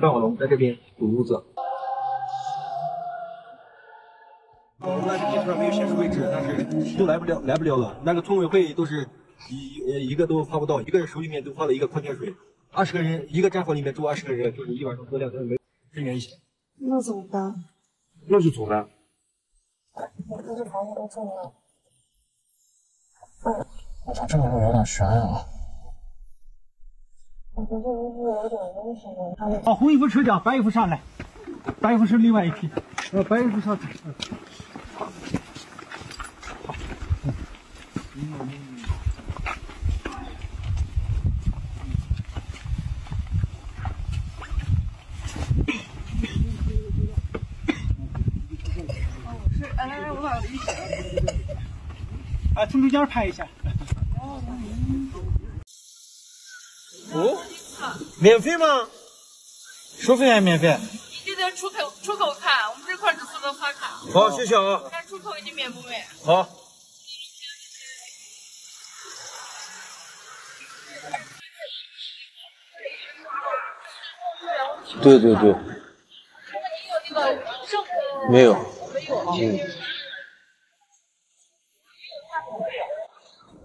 范小龙在这边堵路子。那是地图上没有显示位置，但是都来不了了。那个村委会都是一个都发不到，一个手里面都发了一个矿泉水，20个人一个战壕里面住20个人，就是一晚上喝量没支援一些。那怎么办？那就走呗。我这螃蟹都中了。我操，这个路有点悬啊。 我觉得有点东西呢。把红衣服吃点，白衣服上来。白衣服是另外一批，白衣服上去。来，我俩离开。啊，从中间拍一下。 哦，免费吗？收费还免费？你就在出口看，我们这块只负责发卡。好，谢谢啊。看出口你免不免？好。对对对。你有那个证没有？没有。嗯。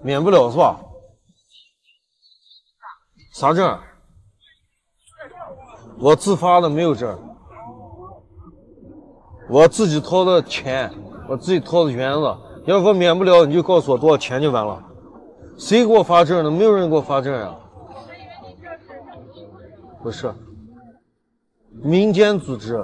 免不了是吧？ 啥证？我自发的，没有证。我自己掏的钱，我自己掏的园子。要说免不了，你就告诉我多少钱就完了。谁给我发证呢？没有人给我发证啊。不是，民间组织。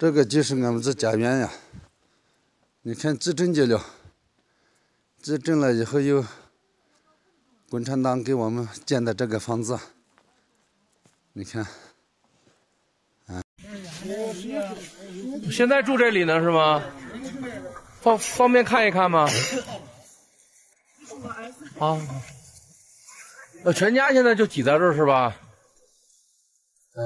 这个就是我们的家园呀，你看自整结了，自整了以后又共产党给我们建的这个房子，你看，啊。现在住这里呢是吗？方便看一看吗？啊，全家现在就挤在这儿是吧？哎。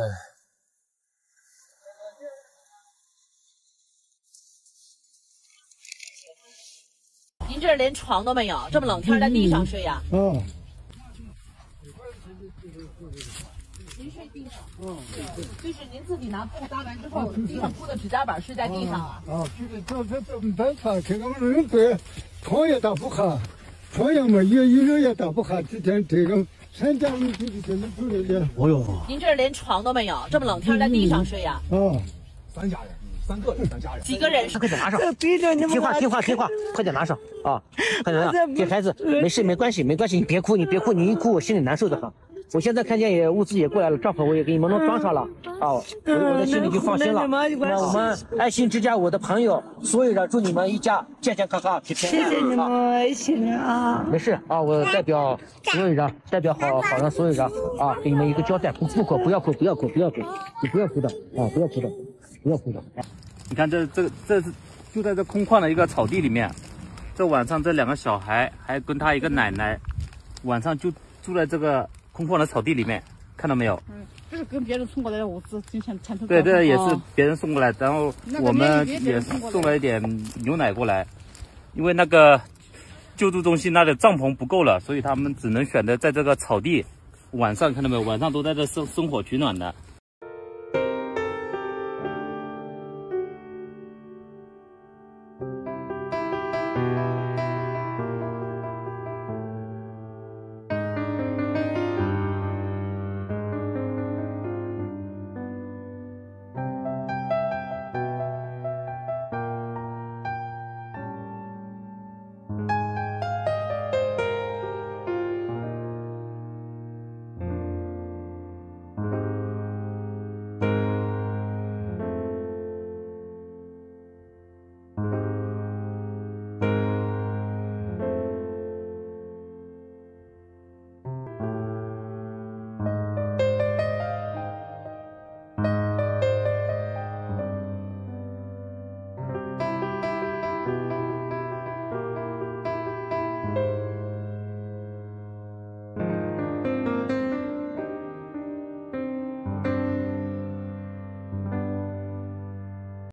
您这连床都没有，这么冷天在地上睡呀？嗯。您睡地上？嗯。就是您自己拿布搭完之后，地上铺的指甲板睡在地上啊？啊，这没办法，这个人对床也打不开，床也没有，衣裳也打不开，这天全家人就在住里边。哎呦！您这连床都没有，这么冷天在地上睡呀？啊，咱家人。 3个人，几个人？快点拿上！听话，快点拿上啊！快点拿上，给孩子，没事，没关系，你别哭，你一哭我心里难受的很。我现在看见也物资也过来了，帐篷我也给你们都装上了啊，我的心里就放心了。那我们爱心之家，我的朋友，所有的祝你们一家健健康康、平平安安。谢谢你们，爱心人啊！没事啊，我代表所有人，代表好人所有人啊，给你们一个交代，不要哭，你不要哭的啊，不要哭的啊！ 你看这是就在这空旷的一个草地里面，这晚上这2个小孩还跟他一个奶奶，晚上就住在这个空旷的草地里面，看到没有？嗯，这是跟别人送过来的物资，今天前头。对，这也是别人送过来，然后我们也送了一点牛奶过来，因为那个救助中心那里帐篷不够了，所以他们只能选择在这个草地，晚上看到没有？晚上都在这生火取暖的。